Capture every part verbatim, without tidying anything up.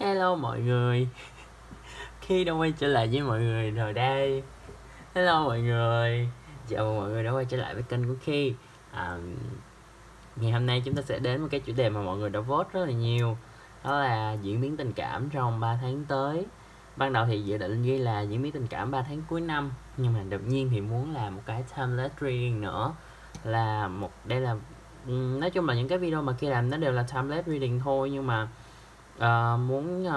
Hello mọi người, Khi đã quay trở lại với mọi người rồi đây. Hello mọi người, chào mừng mọi người đã quay trở lại với kênh của Khi. à, Ngày hôm nay chúng ta sẽ đến một cái chủ đề mà mọi người đã vote rất là nhiều. Đó là diễn biến tình cảm trong ba tháng tới. Ban đầu thì dự định ghi là diễn biến tình cảm ba tháng cuối năm, nhưng mà đột nhiên thì muốn làm một cái Timeless Reading nữa. Là một, đây là, nói chung là những cái video mà Khi làm nó đều là Timeless Reading thôi, nhưng mà Uh, muốn uh,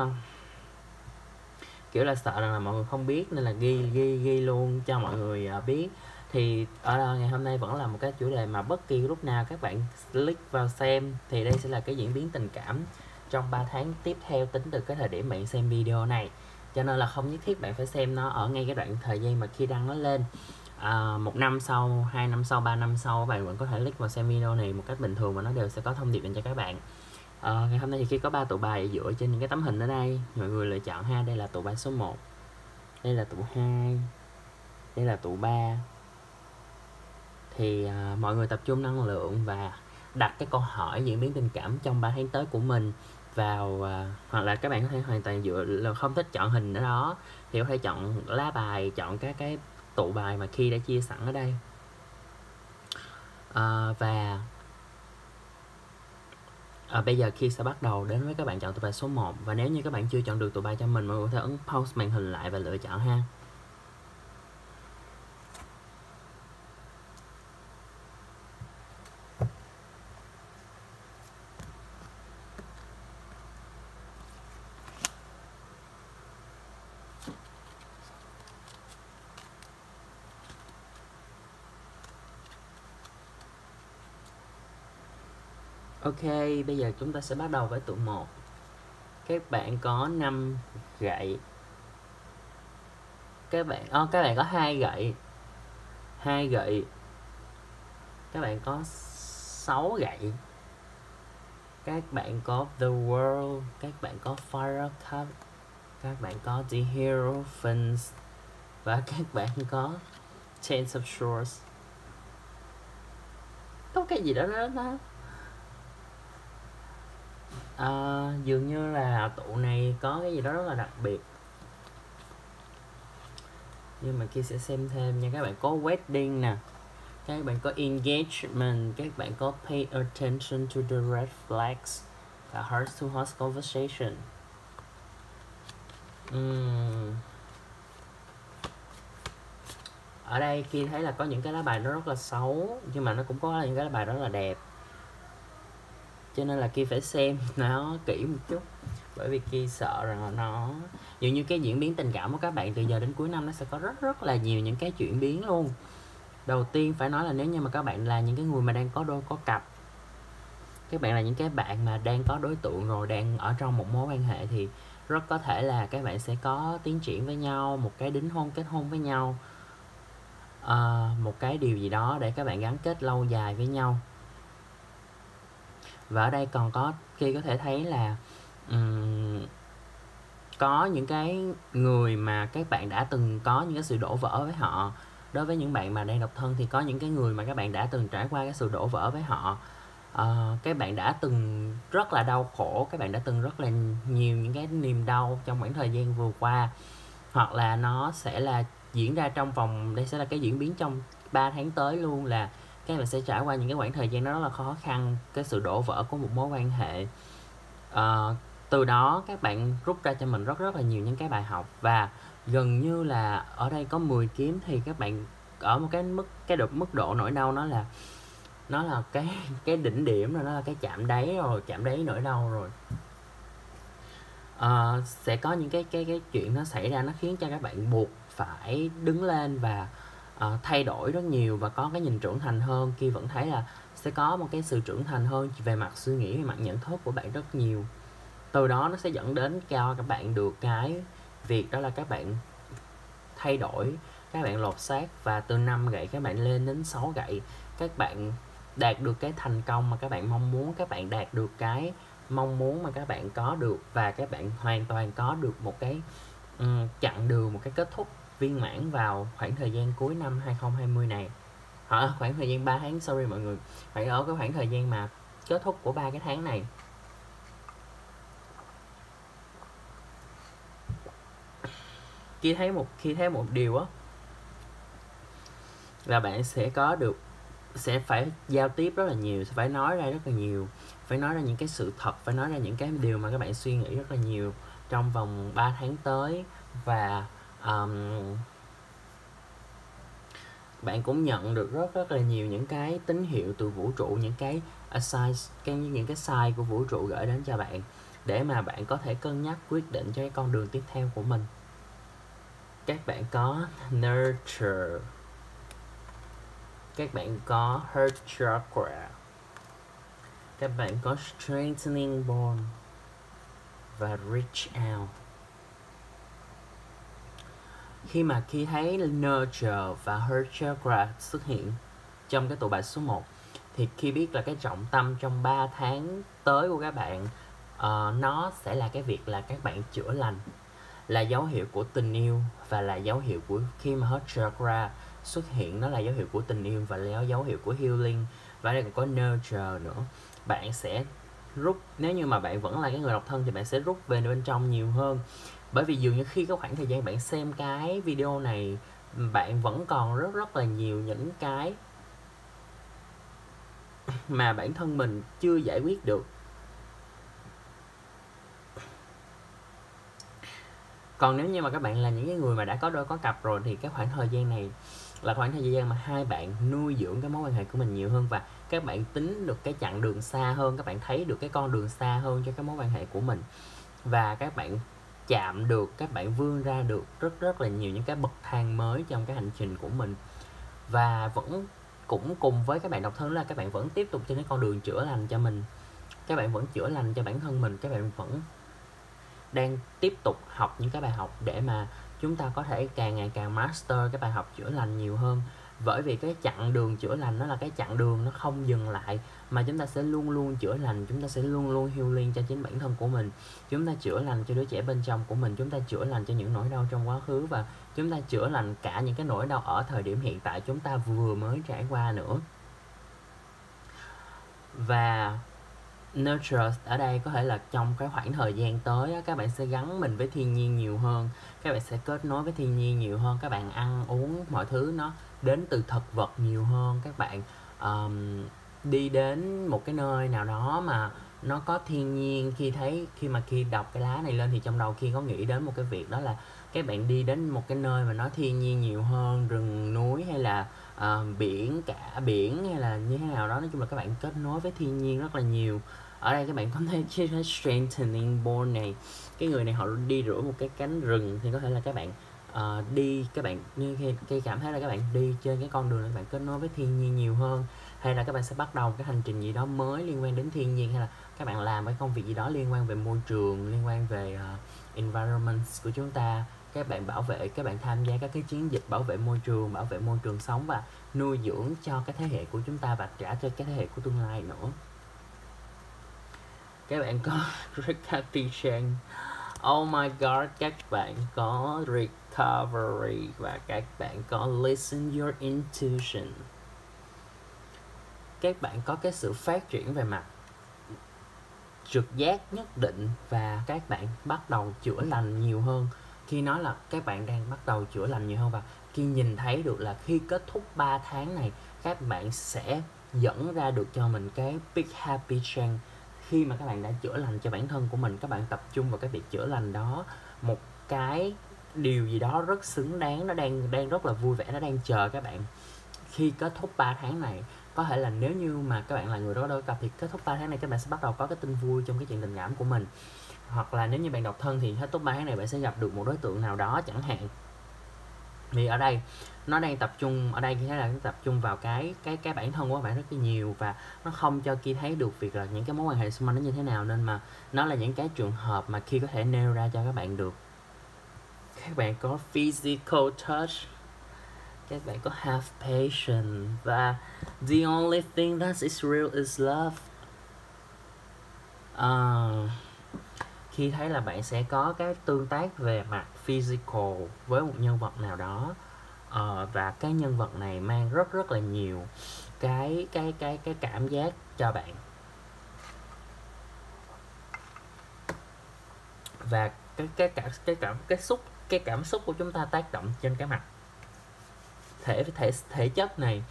kiểu là sợ rằng là mọi người không biết nên là ghi ghi ghi luôn cho mọi người uh, biết. Thì ở uh, ngày hôm nay vẫn là một cái chủ đề mà bất kỳ lúc nào các bạn click vào xem thì đây sẽ là cái diễn biến tình cảm trong ba tháng tiếp theo tính từ cái thời điểm bạn xem video này, cho nên là không nhất thiết bạn phải xem nó ở ngay cái đoạn thời gian mà Khi đăng nó lên. Uh, một năm sau, hai năm sau, ba năm sau bạn vẫn có thể click vào xem video này một cách bình thường và nó đều sẽ có thông điệp dành cho các bạn. Uh, ngày hôm nay thì Khi có ba tụ bài dựa trên những cái tấm hình ở đây, mọi người lựa chọn ha. Đây là tụ bài số một, đây là tụ hai, đây là tụ ba. Thì uh, mọi người tập trung năng lượng và đặt cái câu hỏi diễn biến tình cảm trong ba tháng tới của mình vào, uh, hoặc là các bạn có thể hoàn toàn dựa là không thích chọn hình ở đó thì có thể chọn lá bài, chọn các cái tụ bài mà Khi đã chia sẵn ở đây. Uh, và À, bây giờ Khi sẽ bắt đầu đến với các bạn chọn tụ bài số một. Và nếu như các bạn chưa chọn được tụ bài cho mình, mọi người có thể ấn pause màn hình lại và lựa chọn ha. Ok, bây giờ chúng ta sẽ bắt đầu với tụ một. Các bạn có năm gậy. Các bạn oh, các bạn có hai gậy. hai gậy. Các bạn có sáu gậy. Các bạn có The World, các bạn có Fire Cup, các bạn có The Hero Fins và các bạn có Ten of Swords. Có cái gì đó đó đó. À, dường như là tụ này có cái gì đó rất là đặc biệt, nhưng mà Khi sẽ xem thêm nha. Các bạn có wedding nè, các bạn có engagement, các bạn có pay attention to the red flags và heart to heart conversation. uhm. Ở đây Khi thấy là có những cái lá bài nó rất là xấu, nhưng mà nó cũng có những cái lá bài rất là đẹp, cho nên là Khi phải xem nó kỹ một chút, bởi vì Khi sợ rằng nó dường như cái diễn biến tình cảm của các bạn từ giờ đến cuối năm nó sẽ có rất rất là nhiều những cái chuyển biến luôn. Đầu tiên phải nói là nếu như mà các bạn là những cái người mà đang có đôi có cặp, các bạn là những cái bạn mà đang có đối tượng rồi, đang ở trong một mối quan hệ, thì rất có thể là các bạn sẽ có tiến triển với nhau, một cái đính hôn, kết hôn với nhau, à, một cái điều gì đó để các bạn gắn kết lâu dài với nhau. Và ở đây còn có, Khi có thể thấy là um, có những cái người mà các bạn đã từng có những cái sự đổ vỡ với họ. Đối với những bạn mà đang độc thân thì có những cái người mà các bạn đã từng trải qua cái sự đổ vỡ với họ. Uh, các bạn đã từng rất là đau khổ, các bạn đã từng rất là nhiều những cái niềm đau trong khoảng thời gian vừa qua. Hoặc là nó sẽ là diễn ra trong vòng, đây sẽ là cái diễn biến trong ba tháng tới luôn, là các bạn sẽ trải qua những cái khoảng thời gian đó rất là khó khăn, cái sự đổ vỡ của một mối quan hệ. À, từ đó các bạn rút ra cho mình rất rất là nhiều những cái bài học. Và gần như là ở đây có mười kiếm thì các bạn ở một cái mức cái độ mức độ nỗi đau nó là nó là cái cái đỉnh điểm rồi, nó là cái chạm đáy rồi, chạm đáy nỗi đau rồi. À, sẽ có những cái cái cái chuyện nó xảy ra, nó khiến cho các bạn buộc phải đứng lên và Uh, thay đổi rất nhiều và có cái nhìn trưởng thành hơn. Khi vẫn thấy là sẽ có một cái sự trưởng thành hơn về mặt suy nghĩ, về mặt nhận thức của bạn rất nhiều. Từ đó nó sẽ dẫn đến cho các bạn được cái việc đó là các bạn thay đổi, các bạn lột xác, và từ năm gậy các bạn lên đến sáu gậy. Các bạn đạt được cái thành công mà các bạn mong muốn, các bạn đạt được cái mong muốn mà các bạn có được, và các bạn hoàn toàn có được một cái um, chặng đường, một cái kết thúc viên mãn vào khoảng thời gian cuối năm hai không hai không này. Ở à, khoảng thời gian ba tháng, sorry mọi người, phải ở cái khoảng thời gian mà kết thúc của ba cái tháng này. khi thấy một khi thấy một điều á là bạn sẽ có được, sẽ phải giao tiếp rất là nhiều, sẽ phải nói ra rất là nhiều, phải nói ra những cái sự thật, phải nói ra những cái điều mà các bạn suy nghĩ rất là nhiều trong vòng ba tháng tới. Và um, bạn cũng nhận được rất rất là nhiều những cái tín hiệu từ vũ trụ, những cái assign, cái những cái sign của vũ trụ gửi đến cho bạn để mà bạn có thể cân nhắc quyết định cho cái con đường tiếp theo của mình. Các bạn có nurture, các bạn có heart chakra, các bạn có strengthening bond và reach out. Khi mà khi thấy nurture và heart chakra xuất hiện trong cái tụ bài số một thì khi biết là cái trọng tâm trong ba tháng tới của các bạn uh, nó sẽ là cái việc là các bạn chữa lành, là dấu hiệu của tình yêu, và là dấu hiệu của, khi mà heart chakra xuất hiện nó là dấu hiệu của tình yêu và là dấu hiệu của healing. Và đây còn có nurture nữa. Bạn sẽ rút, nếu như mà bạn vẫn là cái người độc thân thì bạn sẽ rút về bên trong nhiều hơn, bởi vì dường như khi có khoảng thời gian bạn xem cái video này bạn vẫn còn rất rất là nhiều những cái mà bản thân mình chưa giải quyết được. Còn nếu như mà các bạn là những cái người mà đã có đôi có cặp rồi thì cái khoảng thời gian này là khoảng thời gian mà hai bạn nuôi dưỡng cái mối quan hệ của mình nhiều hơn, và các bạn tính được cái chặng đường xa hơn, các bạn thấy được cái con đường xa hơn cho cái mối quan hệ của mình, và các bạn chạm được, các bạn vươn ra được rất rất là nhiều những cái bậc thang mới trong cái hành trình của mình. Và vẫn cũng cùng với các bạn độc thân là các bạn vẫn tiếp tục trên cái con đường chữa lành cho mình, các bạn vẫn chữa lành cho bản thân mình, các bạn vẫn đang tiếp tục học những cái bài học để mà chúng ta có thể càng ngày càng master cái bài học chữa lành nhiều hơn. Bởi vì cái chặng đường chữa lành nó là cái chặng đường nó không dừng lại, mà chúng ta sẽ luôn luôn chữa lành, chúng ta sẽ luôn luôn healing cho chính bản thân của mình. Chúng ta chữa lành cho đứa trẻ bên trong của mình, chúng ta chữa lành cho những nỗi đau trong quá khứ, và chúng ta chữa lành cả những cái nỗi đau ở thời điểm hiện tại chúng ta vừa mới trải qua nữa. Và nurture ở đây có thể là trong cái khoảng thời gian tới các bạn sẽ gắn mình với thiên nhiên nhiều hơn, các bạn sẽ kết nối với thiên nhiên nhiều hơn, các bạn ăn uống mọi thứ nó đến từ thực vật nhiều hơn, các bạn um, đi đến một cái nơi nào đó mà nó có thiên nhiên. Khi thấy, khi mà khi đọc cái lá này lên thì trong đầu khi có nghĩ đến một cái việc đó là các bạn đi đến một cái nơi mà nó thiên nhiên nhiều hơn, rừng núi hay là uh, biển, cả biển hay là như thế nào đó. Nói chung là các bạn kết nối với thiên nhiên rất là nhiều. Ở đây các bạn có thể chia sẻ strengthening bond này, cái người này họ đi rửa một cái cánh rừng thì có thể là các bạn Uh, đi, các bạn như khi, khi cảm thấy là các bạn đi trên cái con đường, các bạn kết nối với thiên nhiên nhiều hơn, hay là các bạn sẽ bắt đầu cái hành trình gì đó mới liên quan đến thiên nhiên, hay là các bạn làm cái công việc gì đó liên quan về môi trường, liên quan về uh, environment của chúng ta. Các bạn bảo vệ, các bạn tham gia các cái chiến dịch bảo vệ môi trường, bảo vệ môi trường sống và nuôi dưỡng cho cái thế hệ của chúng ta và trả cho cái thế hệ của tương lai nữa. Các bạn có recognition. Oh my god, các bạn có recovery và các bạn có listen your intuition. Các bạn có cái sự phát triển về mặt trực giác nhất định và các bạn bắt đầu chữa lành nhiều hơn. Khi nói là các bạn đang bắt đầu chữa lành nhiều hơn và khi nhìn thấy được là khi kết thúc ba tháng này các bạn sẽ dẫn ra được cho mình cái big happy change. Khi mà các bạn đã chữa lành cho bản thân của mình, các bạn tập trung vào cái việc chữa lành đó, một cái điều gì đó rất xứng đáng, nó đang đang rất là vui vẻ, nó đang chờ các bạn. Khi kết thúc ba tháng này, có thể là nếu như mà các bạn là người đó đôi cặp thì kết thúc ba tháng này các bạn sẽ bắt đầu có cái tin vui trong cái chuyện tình cảm của mình. Hoặc là nếu như bạn độc thân thì kết thúc ba tháng này bạn sẽ gặp được một đối tượng nào đó chẳng hạn. Vì ở đây nó đang tập trung, ở đây khi thấy là tập trung vào cái cái cái bản thân của bạn rất là nhiều và nó không cho khi thấy được việc là những cái mối quan hệ xung quanh nó như thế nào, nên mà nó là những cái trường hợp mà khi có thể nêu ra cho các bạn được. Các bạn có physical touch, các bạn có have patience và the only thing that is real is love. Uh, khi thấy là bạn sẽ có cái tương tác về mặt physical với một nhân vật nào đó. Ờ, và cái nhân vật này mang rất rất là nhiều cái cái cái cái cảm giác cho bạn. Và cái cái cái cái cảm cái, cái, cái xúc cái cảm xúc của chúng ta tác động trên cái mặt thể thể thể chất này.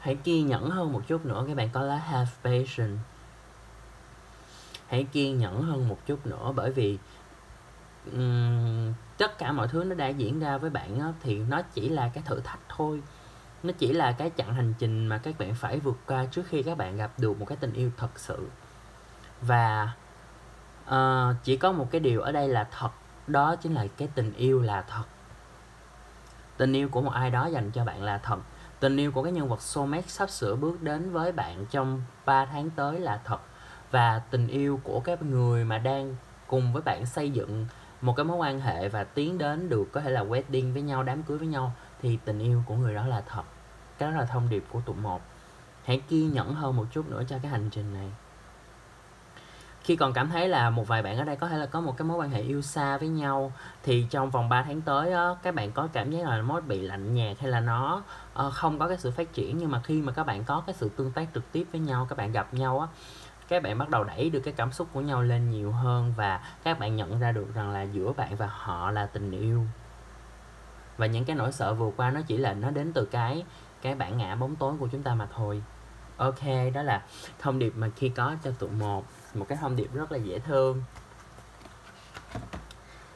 Hãy kiên nhẫn hơn một chút nữa các bạn, có lá have patience. Hãy kiên nhẫn hơn một chút nữa, bởi vì um, tất cả mọi thứ nó đã diễn ra với bạn đó, thì nó chỉ là cái thử thách thôi. Nó chỉ là cái chặng hành trình mà các bạn phải vượt qua trước khi các bạn gặp được một cái tình yêu thật sự. Và uh, chỉ có một cái điều ở đây là thật, đó chính là cái tình yêu là thật. Tình yêu của một ai đó dành cho bạn là thật. Tình yêu của cái nhân vật soulmate sắp sửa bước đến với bạn trong ba tháng tới là thật. Và tình yêu của cái người mà đang cùng với bạn xây dựng một cái mối quan hệ và tiến đến được có thể là wedding với nhau, đám cưới với nhau, thì tình yêu của người đó là thật. Cái đó là thông điệp của tụ một. Hãy kiên nhẫn hơn một chút nữa cho cái hành trình này. Khi còn cảm thấy là một vài bạn ở đây có thể là có một cái mối quan hệ yêu xa với nhau, thì trong vòng ba tháng tới đó, các bạn có cảm giác là nó bị lạnh nhạt hay là nó không có cái sự phát triển. Nhưng mà khi mà các bạn có cái sự tương tác trực tiếp với nhau, các bạn gặp nhau á, các bạn bắt đầu đẩy được cái cảm xúc của nhau lên nhiều hơn. Và các bạn nhận ra được rằng là giữa bạn và họ là tình yêu. Và những cái nỗi sợ vừa qua nó chỉ là nó đến từ cái cái bản ngã bóng tối của chúng ta mà thôi. Ok, đó là thông điệp mà khi có cho tụ một. Một cái thông điệp rất là dễ thương.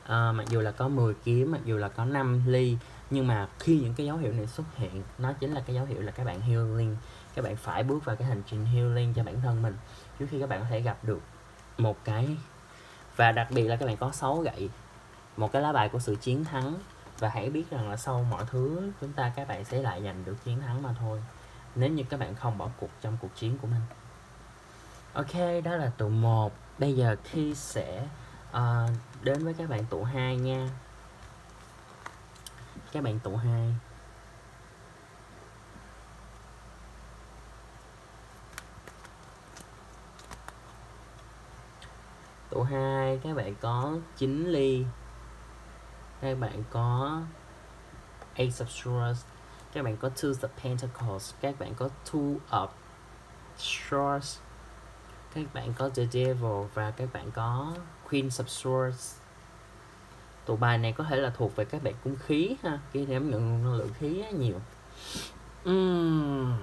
À, mặc dù là có mười kiếm, mặc dù là có năm ly, nhưng mà khi những cái dấu hiệu này xuất hiện, nó chính là cái dấu hiệu là các bạn healing. Các bạn phải bước vào cái hành trình healing cho bản thân mình trước khi các bạn có thể gặp được một cái. Và đặc biệt là các bạn có sáu gậy, một cái lá bài của sự chiến thắng. Và hãy biết rằng là sau mọi thứ chúng ta, các bạn sẽ lại giành được chiến thắng mà thôi, nếu như các bạn không bỏ cuộc trong cuộc chiến của mình. Ok, đó là tụ một. Bây giờ Khi sẽ uh, đến với các bạn tụ hai nha. Các bạn tụ hai. Tụ hai các bạn có chín ly. Các bạn có Ace of Swords. Các bạn có Two of Pentacles. Các bạn có Two of Swords. Các bạn có The Devil. Và các bạn có Queen of Swords. Tụ bài này có thể là thuộc về các bạn cung khí ha, khi em nhận năng lượng khí nhiều. uhm.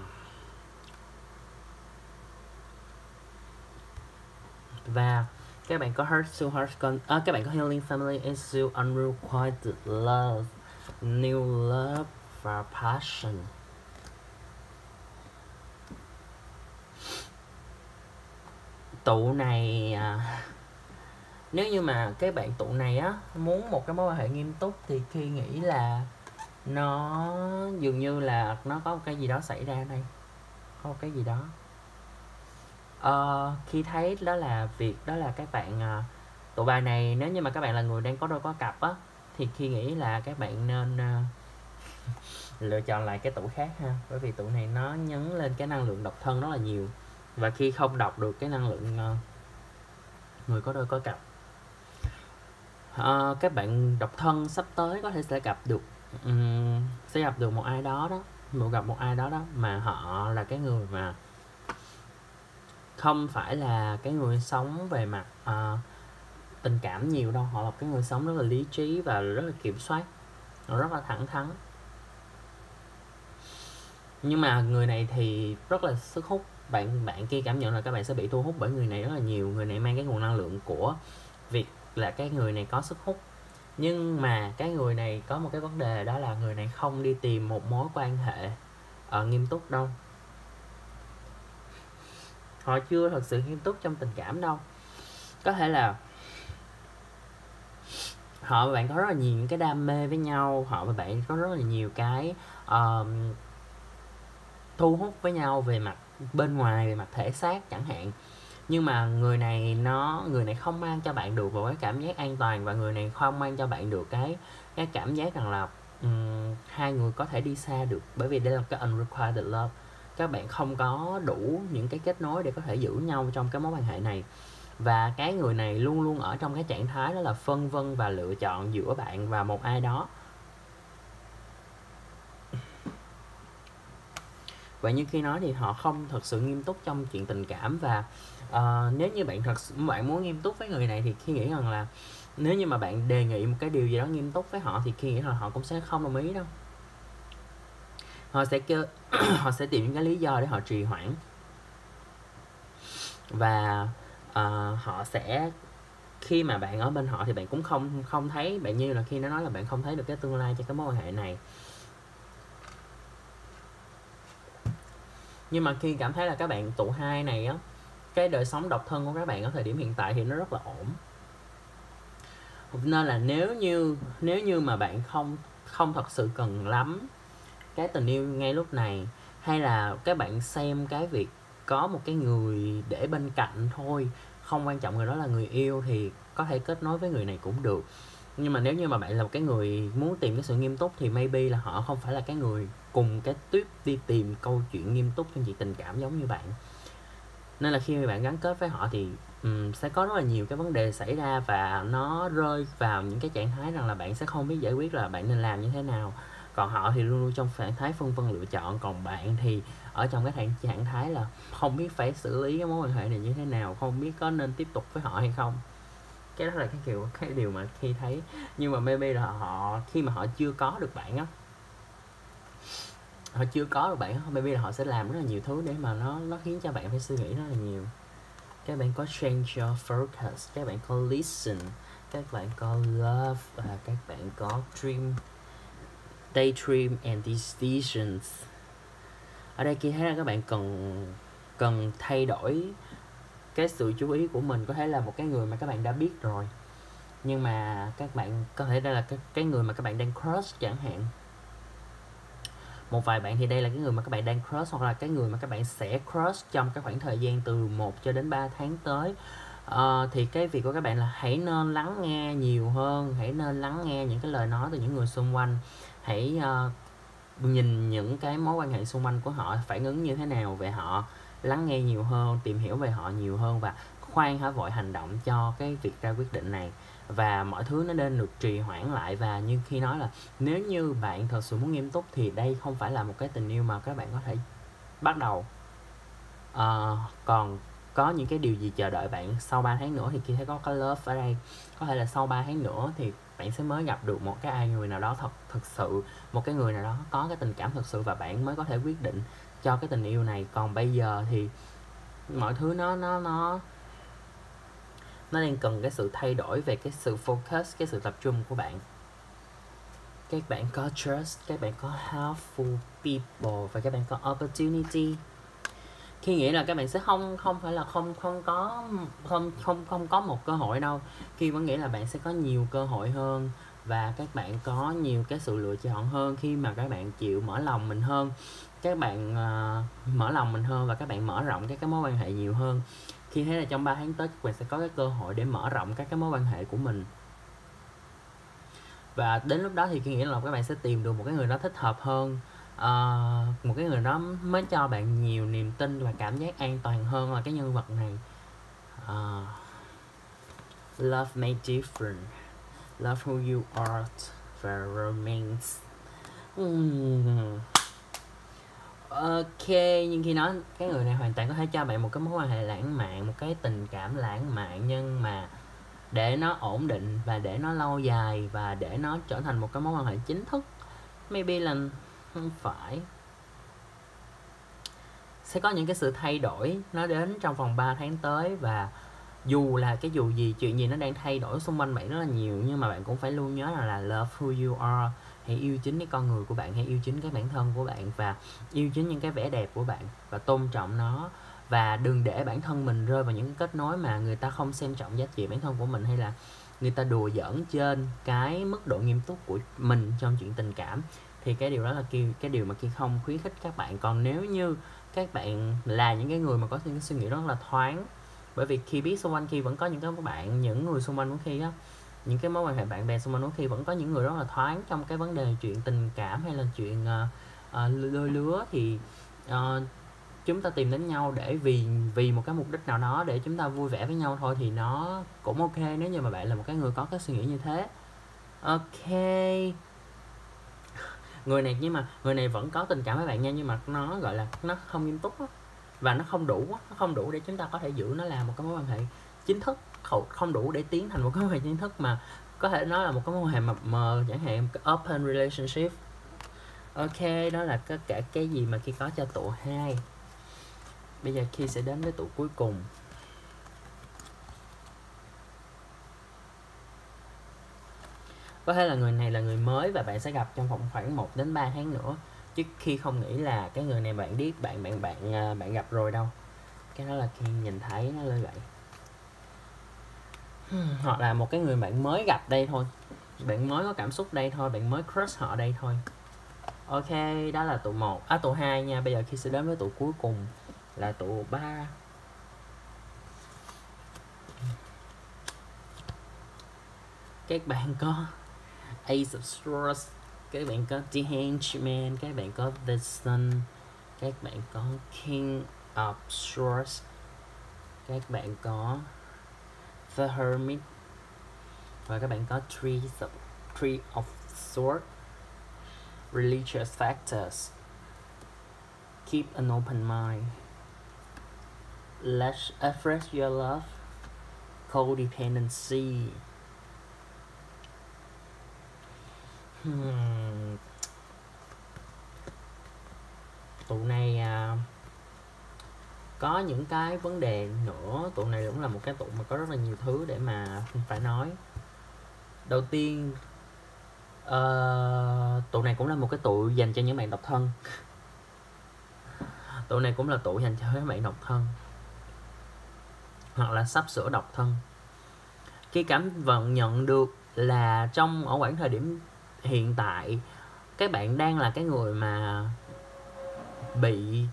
Và các bạn có Heart to Heart con, à, các bạn có Healing Family Issue, Unrequited Love, New Love và Passion. Tụ này, à, nếu như mà các bạn tụ này á muốn một cái mối quan hệ nghiêm túc thì Khi nghĩ là nó dường như là nó có một cái gì đó xảy ra đây, có một cái gì đó. Uh, khi thấy đó là việc đó là các bạn uh, tụ bài này, nếu như mà các bạn là người đang có đôi có cặp á, thì Khi nghĩ là các bạn nên uh, lựa chọn lại cái tụ khác ha, bởi vì tụ này nó nhấn lên cái năng lượng độc thân rất là nhiều. Và Khi không đọc được cái năng lượng uh, người có đôi có cặp. Uh, các bạn độc thân sắp tới có thể sẽ gặp được um, sẽ gặp được một ai đó đó một gặp một ai đó đó mà họ là cái người mà không phải là cái người sống về mặt uh, tình cảm nhiều đâu. Họ là cái người sống rất là lý trí và rất là kiểm soát, rất là thẳng thắn. Nhưng mà người này thì rất là sức hút. Bạn bạn kia cảm nhận là các bạn sẽ bị thu hút bởi người này rất là nhiều. Người này mang cái nguồn năng lượng của việc là cái người này có sức hút. Nhưng mà cái người này có một cái vấn đề, đó là người này không đi tìm một mối quan hệ uh, nghiêm túc đâu. Họ chưa thật sự nghiêm túc trong tình cảm đâu. Có thể là họ và bạn có rất là nhiều những cái đam mê với nhau. Họ và bạn có rất là nhiều cái uh, thu hút với nhau về mặt bên ngoài, về mặt thể xác chẳng hạn. Nhưng mà người này nó người này không mang cho bạn được một cái cảm giác an toàn. Và người này không mang cho bạn được cái, cái cảm giác rằng là um, hai người có thể đi xa được. Bởi vì đây là cái unrequited love. Các bạn không có đủ những cái kết nối để có thể giữ nhau trong cái mối quan hệ này. Và cái người này luôn luôn ở trong cái trạng thái đó là phân vân và lựa chọn giữa bạn và một ai đó. Vậy như Khi nói thì họ không thật sự nghiêm túc trong chuyện tình cảm. Và uh, nếu như bạn thật bạn muốn nghiêm túc với người này thì Khi nghĩ rằng là nếu như mà bạn đề nghị một cái điều gì đó nghiêm túc với họ thì Khi nghĩ là họ cũng sẽ không đồng ý đâu. Họ sẽ kêu, họ sẽ tìm những cái lý do để họ trì hoãn. Và uh, họ sẽ, khi mà bạn ở bên họ thì bạn cũng không không thấy, bạn như là Khi nó nói là bạn không thấy được cái tương lai cho cái mối quan hệ này. Nhưng mà Khi cảm thấy là các bạn tụ hai này á, cái đời sống độc thân của các bạn ở thời điểm hiện tại thì nó rất là ổn. Nên là nếu như nếu như mà bạn không không thật sự cần lắm cái tình yêu ngay lúc này, hay là các bạn xem cái việc có một cái người để bên cạnh thôi, không quan trọng người đó là người yêu, thì có thể kết nối với người này cũng được. Nhưng mà nếu như mà bạn là một cái người muốn tìm cái sự nghiêm túc thì maybe là họ không phải là cái người cùng cái tuyếp đi tìm câu chuyện nghiêm túc trong chuyện tình cảm giống như bạn. Nên là khi mà bạn gắn kết với họ thì um, sẽ có rất là nhiều cái vấn đề xảy ra, và nó rơi vào những cái trạng thái rằng là bạn sẽ không biết giải quyết là bạn nên làm như thế nào. Còn họ thì luôn luôn trong trạng thái phân vân lựa chọn, còn bạn thì ở trong cái trạng thái là không biết phải xử lý cái mối quan hệ này như thế nào, không biết có nên tiếp tục với họ hay không. Cái đó là cái kiểu cái điều mà Khi thấy. Nhưng mà maybe là họ, khi mà họ chưa có được bạn á, họ chưa có được bạn á, maybe là họ sẽ làm rất là nhiều thứ để mà nó nó khiến cho bạn phải suy nghĩ rất là nhiều. Các bạn có change your focus, các bạn có listen, các bạn có love, và các bạn có dream, daydream and decisions. Ở đây Khi thấy là các bạn cần cần thay đổi cái sự chú ý của mình. Có thể là một cái người mà các bạn đã biết rồi, nhưng mà các bạn có thể đây là cái, cái người mà các bạn đang crush chẳng hạn. Một vài bạn thì đây là cái người mà các bạn đang crush, hoặc là cái người mà các bạn sẽ crush trong cái khoảng thời gian từ một cho đến ba tháng tới. Uh, thì cái việc của các bạn là hãy nên lắng nghe nhiều hơn, hãy nên lắng nghe những cái lời nói từ những người xung quanh, hãy uh, nhìn những cái mối quan hệ xung quanh của họ phản ứng như thế nào về họ, lắng nghe nhiều hơn, tìm hiểu về họ nhiều hơn, và khoan hãy vội hành động cho cái việc ra quyết định này. Và mọi thứ nó nên được trì hoãn lại. Và như Khi nói là nếu như bạn thật sự muốn nghiêm túc thì đây không phải là một cái tình yêu mà các bạn có thể bắt đầu. uh, Còn có những cái điều gì chờ đợi bạn sau ba tháng nữa thì Khi thấy có cái love ở đây. Có thể là sau ba tháng nữa thì bạn sẽ mới gặp được một cái ai người nào đó thật thực sự, một cái người nào đó có cái tình cảm thật sự, và bạn mới có thể quyết định cho cái tình yêu này. Còn bây giờ thì mọi thứ nó nó nó nó đang cần cái sự thay đổi về cái sự focus, cái sự tập trung của bạn. Các bạn có trust, các bạn có helpful people, và các bạn có opportunity. Khi nghĩ là các bạn sẽ không không phải là không không có không không không có một cơ hội đâu. Khi vẫn nghĩ là bạn sẽ có nhiều cơ hội hơn, và các bạn có nhiều cái sự lựa chọn hơn khi mà các bạn chịu mở lòng mình hơn, các bạn uh, mở lòng mình hơn và các bạn mở rộng các cái mối quan hệ nhiều hơn. Khi thấy là trong ba tháng tới các bạn sẽ có cái cơ hội để mở rộng các cái mối quan hệ của mình, và đến lúc đó thì Khi nghĩ là các bạn sẽ tìm được một cái người đó thích hợp hơn. Uh, một cái người đó mới cho bạn nhiều niềm tin và cảm giác an toàn hơn là cái nhân vật này. Uh, love made different, love who you are và romance. Mm. Ok, nhưng Khi nói cái người này hoàn toàn có thể cho bạn một cái mối quan hệ lãng mạn, một cái tình cảm lãng mạn, nhưng mà để nó ổn định và để nó lâu dài và để nó trở thành một cái mối quan hệ chính thức, maybe là không phải. Sẽ có những cái sự thay đổi nó đến trong vòng ba tháng tới, và dù là cái dù gì, chuyện gì nó đang thay đổi xung quanh bạn rất là nhiều, nhưng mà bạn cũng phải luôn nhớ là, là love who you are. Hãy yêu chính cái con người của bạn, hãy yêu chính cái bản thân của bạn, và yêu chính những cái vẻ đẹp của bạn và tôn trọng nó. Và đừng để bản thân mình rơi vào những kết nối mà người ta không xem trọng giá trị bản thân của mình, hay là người ta đùa giỡn trên cái mức độ nghiêm túc của mình trong chuyện tình cảm. Thì cái điều đó là Khi, cái điều mà Khi không khuyến khích các bạn. Còn nếu như các bạn là những cái người mà có những suy nghĩ rất là thoáng, bởi vì Khi biết xung quanh Khi vẫn có những cái bạn, những người xung quanh của Khi á, những cái mối quan hệ bạn bè xung quanh của Khi vẫn có những người rất là thoáng trong cái vấn đề chuyện tình cảm hay là chuyện uh, uh, đôi lứa, thì uh, chúng ta tìm đến nhau để vì vì một cái mục đích nào đó, để chúng ta vui vẻ với nhau thôi, thì nó cũng ok nếu như mà bạn là một cái người có cái suy nghĩ như thế. Ok, người này nhưng mà người này vẫn có tình cảm với bạn nha, nhưng mà nó gọi là nó không nghiêm túc đó, và nó không đủ nó không đủ để chúng ta có thể giữ nó là một cái mối quan hệ chính thức. không đủ để tiến thành một cái mối chính thức mà có thể nói là một cái mối quan hệ mập mờ, chẳng hạn cái open relationship. Ok, đó là tất cả cái gì mà Khi có cho tụ hai. Bây giờ Khi sẽ đến với tụ cuối cùng. Có thể là người này là người mới và bạn sẽ gặp trong vòng khoảng một đến ba tháng nữa, chứ Khi không nghĩ là cái người này bạn biết, bạn bạn bạn bạn gặp rồi đâu. Cái đó là Khi nhìn thấy nó lên vậy. Hoặc là một cái người bạn mới gặp đây thôi, bạn mới có cảm xúc đây thôi, bạn mới crush họ đây thôi. Ok, đó là tụ một, à tụ hai nha. Bây giờ Khi sẽ đến với tụ cuối cùng là tụ ba. Các bạn có Ace of Swords, các bạn có The Hangman, các bạn có The Sun, các bạn có King of Swords, các bạn có The Hermit, và các bạn có Three of, three of Swords. Religious factors. Keep an open mind. Let's express your love. Codependency. Hmm. Tụ này à, có những cái vấn đề nữa. Tụ này cũng là một cái tụ mà có rất là nhiều thứ để mà phải nói. Đầu tiên, uh, tụ này cũng là một cái tụ dành cho những bạn độc thân. Tụ này cũng là tụ dành cho các bạn độc thân hoặc là sắp sửa độc thân. Khi cảm vận nhận được là trong ở khoảng thời điểm hiện tại, các bạn đang là cái người mà bị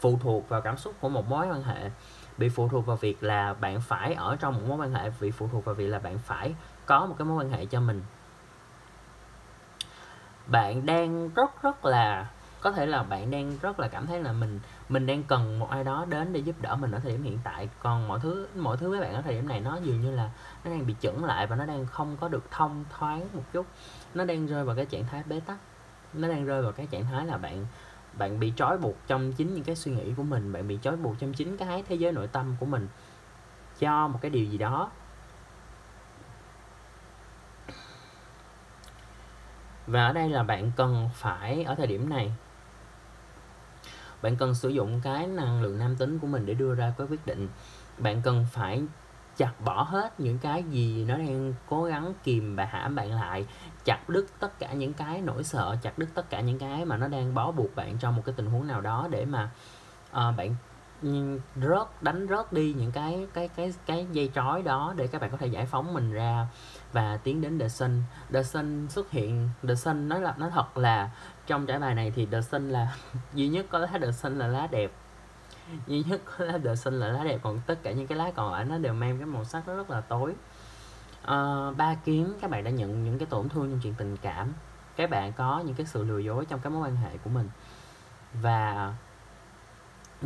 phụ thuộc vào cảm xúc của một mối quan hệ, bị phụ thuộc vào việc là bạn phải ở trong một mối quan hệ, bị phụ thuộc vào việc là bạn phải có một cái mối quan hệ cho mình. Bạn đang rất rất là, có thể là bạn đang rất là cảm thấy là mình mình đang cần một ai đó đến để giúp đỡ mình ở thời điểm hiện tại. Còn mọi thứ mọi thứ với bạn ở thời điểm này nó dường như là nó đang bị chững lại và nó đang không có được thông thoáng một chút. Nó đang rơi vào cái trạng thái bế tắc. Nó đang rơi vào cái trạng thái là bạn bạn bị trói buộc trong chính những cái suy nghĩ của mình, bạn bị trói buộc trong chính cái thế giới nội tâm của mình cho một cái điều gì đó. Và ở đây là bạn cần phải ở thời điểm này, bạn cần sử dụng cái năng lượng nam tính của mình để đưa ra cái quyết định. Bạn cần phải chặt bỏ hết những cái gì nó đang cố gắng kìm và hãm bạn lại, chặt đứt tất cả những cái nỗi sợ, chặt đứt tất cả những cái mà nó đang bó buộc bạn trong một cái tình huống nào đó, để mà à, bạn rớt đánh rớt đi những cái cái cái cái dây trói đó để các bạn có thể giải phóng mình ra và tiến đến The Sun. The Sun xuất hiện, The Sun nói là nó thật là trong trải bài này thì The Sun là duy nhất có lá The Sun là lá đẹp, duy nhất có lá The Sun là lá đẹp, còn tất cả những cái lá còn lại nó đều mang cái màu sắc nó rất là tối. À, ba kiếm, các bạn đã nhận những cái tổn thương trong chuyện tình cảm, các bạn có những cái sự lừa dối trong các mối quan hệ của mình, và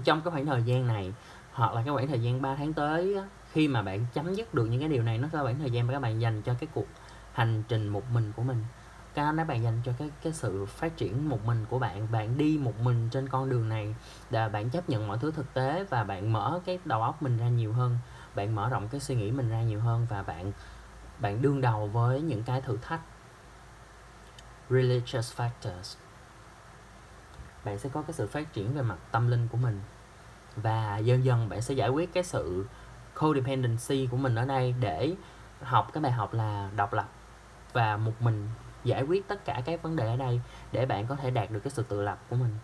trong cái khoảng thời gian này hoặc là cái khoảng thời gian ba tháng tới, khi mà bạn chấm dứt được những cái điều này, nó là khoảng thời gian mà các bạn dành cho cái cuộc hành trình một mình của mình. Các anh bạn dành cho cái cái sự phát triển một mình của bạn. Bạn đi một mình trên con đường này là bạn chấp nhận mọi thứ thực tế, và bạn mở cái đầu óc mình ra nhiều hơn, bạn mở rộng cái suy nghĩ mình ra nhiều hơn, và bạn bạn đương đầu với những cái thử thách. Religious factors. Bạn sẽ có cái sự phát triển về mặt tâm linh của mình, và dần dần bạn sẽ giải quyết cái sự codependency của mình ở đây để học cái bài học là độc lập và một mình giải quyết tất cả các vấn đề ở đây để bạn có thể đạt được cái sự tự lập của mình.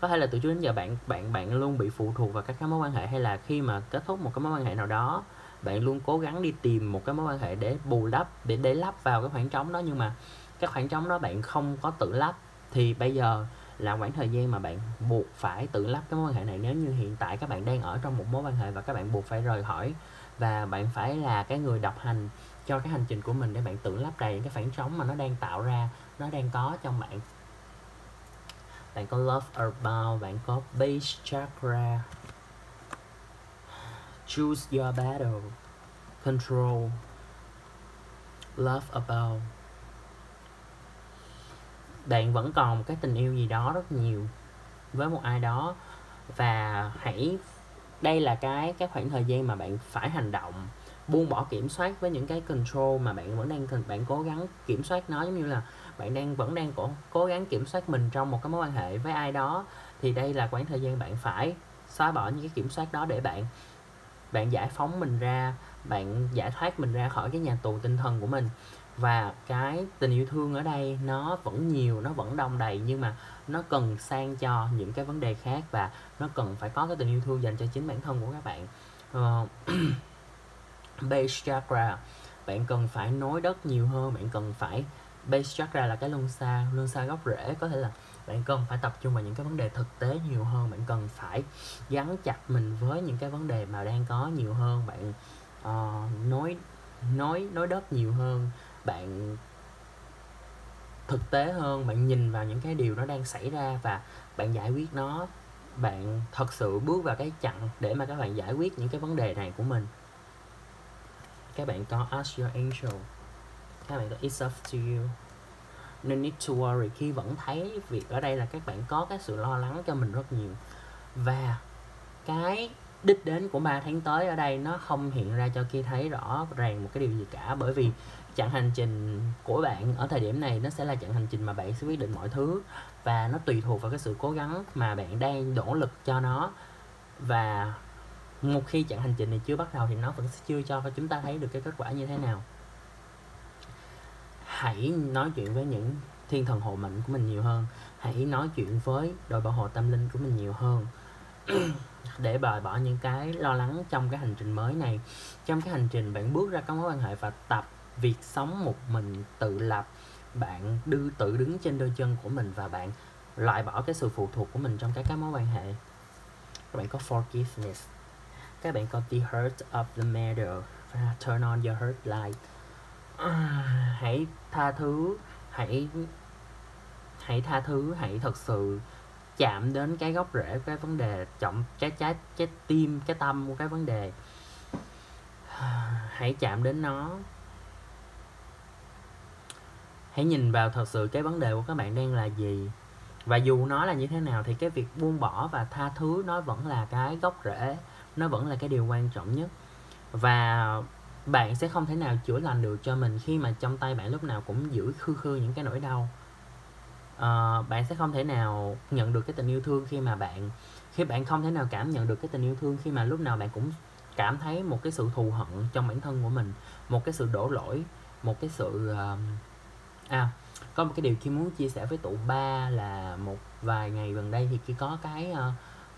Có thể là từ trước đến giờ bạn bạn bạn luôn bị phụ thuộc vào các cái mối quan hệ, hay là khi mà kết thúc một cái mối quan hệ nào đó, bạn luôn cố gắng đi tìm một cái mối quan hệ để bù đắp, để để lấp vào cái khoảng trống đó, nhưng mà cái khoảng trống đó bạn không có tự lấp, thì bây giờ là khoảng thời gian mà bạn buộc phải tự lắp cái mối quan hệ này. Nếu như hiện tại các bạn đang ở trong một mối quan hệ và các bạn buộc phải rời khỏi, và bạn phải là cái người độc hành cho cái hành trình của mình để bạn tự lắp đầy cái khoảng trống mà nó đang tạo ra, nó đang có trong bạn. Bạn có Love About, bạn có Base Chakra, Choose Your Battle, Control, Love About. Bạn vẫn còn một cái tình yêu gì đó rất nhiều với một ai đó, và hãy Đây là cái cái khoảng thời gian mà bạn phải hành động, buông bỏ kiểm soát với những cái control mà bạn vẫn đang bạn cố gắng kiểm soát nó, giống như là bạn đang vẫn đang cố, cố gắng kiểm soát mình trong một cái mối quan hệ với ai đó. Thì đây là khoảng thời gian bạn phải xóa bỏ những cái kiểm soát đó để bạn bạn giải phóng mình ra, bạn giải thoát mình ra khỏi cái nhà tù tinh thần của mình. Và cái tình yêu thương ở đây nó vẫn nhiều, nó vẫn đông đầy, nhưng mà nó cần sang cho những cái vấn đề khác, và nó cần phải có cái tình yêu thương dành cho chính bản thân của các bạn. uh, Base chakra, bạn cần phải nối đất nhiều hơn, bạn cần phải base chakra là cái luân xa, luân xa gốc rễ, có thể là bạn cần phải tập trung vào những cái vấn đề thực tế nhiều hơn, bạn cần phải gắn chặt mình với những cái vấn đề mà đang có nhiều hơn, bạn uh, nối nối nối đất nhiều hơn, bạn thực tế hơn, bạn nhìn vào những cái điều nó đang xảy ra và bạn giải quyết nó, bạn thật sự bước vào cái chặng để mà các bạn giải quyết những cái vấn đề này của mình. Các bạn có Ask Your Angel, các bạn có It's Up To You, No Need To Worry. Khi vẫn thấy việc ở đây là các bạn có cái sự lo lắng cho mình rất nhiều, và cái đích đến của ba tháng tới ở đây nó không hiện ra cho Khi thấy rõ ràng một cái điều gì cả, bởi vì chặng hành trình của bạn ở thời điểm này nó sẽ là chặng hành trình mà bạn sẽ quyết định mọi thứ, và nó tùy thuộc vào cái sự cố gắng mà bạn đang nỗ lực cho nó. Và một khi chặng hành trình này chưa bắt đầu thì nó vẫn sẽ chưa cho chúng ta thấy được cái kết quả như thế nào. Hãy nói chuyện với những thiên thần hộ mệnh của mình nhiều hơn, hãy nói chuyện với đội bảo hộ tâm linh của mình nhiều hơn để bày bỏ những cái lo lắng trong cái hành trình mới này. Trong cái hành trình bạn bước ra các mối quan hệ và tập việc sống một mình tự lập, bạn đưa tự đứng trên đôi chân của mình và bạn loại bỏ cái sự phụ thuộc của mình trong các cái mối quan hệ. Các bạn có Forgiveness, các bạn có The Heart of the Matter và Turn On Your Heart Light. À, hãy tha thứ, hãy hãy tha thứ, hãy thật sự chạm đến cái gốc rễ của cái vấn đề, trọng cái trái cái tim, cái tâm của cái vấn đề. Hãy chạm đến nó. Hãy nhìn vào thật sự cái vấn đề của các bạn đang là gì. Và dù nó là như thế nào thì cái việc buông bỏ và tha thứ nó vẫn là cái gốc rễ, nó vẫn là cái điều quan trọng nhất. Và bạn sẽ không thể nào chữa lành được cho mình khi mà trong tay bạn lúc nào cũng giữ khư khư những cái nỗi đau. À, bạn sẽ không thể nào nhận được cái tình yêu thương khi mà bạn khi bạn không thể nào cảm nhận được cái tình yêu thương khi mà lúc nào bạn cũng cảm thấy một cái sự thù hận trong bản thân của mình, một cái sự đổ lỗi, một cái sự uh... à có một cái điều Khi muốn chia sẻ với tụ ba là một vài ngày gần đây thì Khi có cái uh,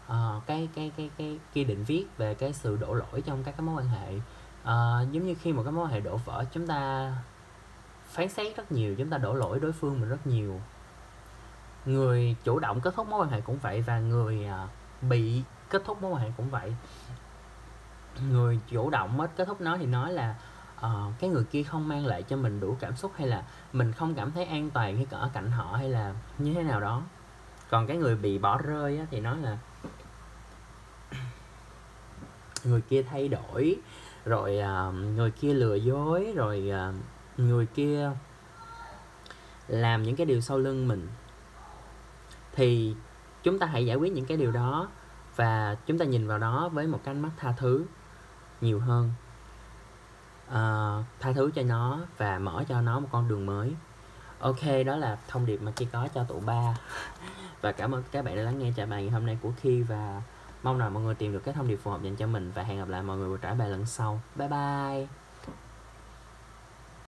uh, cái cái cái cái Khi định viết về cái sự đổ lỗi trong các cái mối quan hệ. Uh, giống như khi một cái mối quan hệ đổ vỡ, chúng ta phán xét rất nhiều, chúng ta đổ lỗi đối phương mình rất nhiều. Người chủ động kết thúc mối quan hệ cũng vậy, và người bị kết thúc mối quan hệ cũng vậy. Người chủ động mới kết thúc nó thì nói là uh, cái người kia không mang lại cho mình đủ cảm xúc, hay là mình không cảm thấy an toàn khi ở cạnh họ, hay là như thế nào đó. Còn cái người bị bỏ rơi á, thì nói là người kia thay đổi, rồi uh, người kia lừa dối, rồi uh, người kia làm những cái điều sau lưng mình. Thì chúng ta hãy giải quyết những cái điều đó và chúng ta nhìn vào đó với một cái ánh mắt tha thứ nhiều hơn. Uh, tha thứ cho nó và mở cho nó một con đường mới. Ok, đó là thông điệp mà Khi có cho tụ ba. Và cảm ơn các bạn đã lắng nghe trả bài ngày hôm nay của Khi, và mong rằng mọi người tìm được cái thông điệp phù hợp dành cho mình. Và hẹn gặp lại mọi người buổi trả bài lần sau. Bye bye.